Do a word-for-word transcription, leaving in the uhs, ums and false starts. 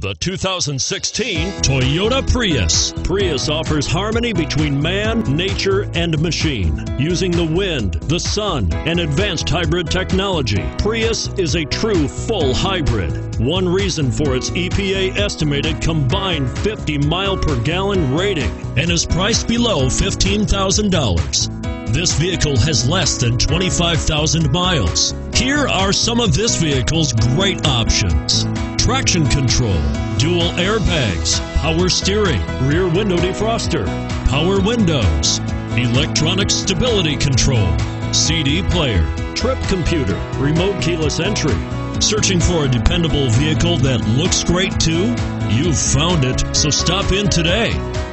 The two thousand sixteen Toyota Prius. Prius offers harmony between man, nature, and machine. Using the wind, the sun, and advanced hybrid technology, Prius is a true full hybrid. One reason for its E P A estimated combined fifty mile per gallon rating and is priced below fifteen thousand dollars. This vehicle has less than twenty-five thousand miles. Here are some of this vehicle's great options: traction control, dual airbags, power steering, rear window defroster, power windows, electronic stability control, C D player, trip computer, remote keyless entry. Searching for a dependable vehicle that looks great too? You've found it, so stop in today.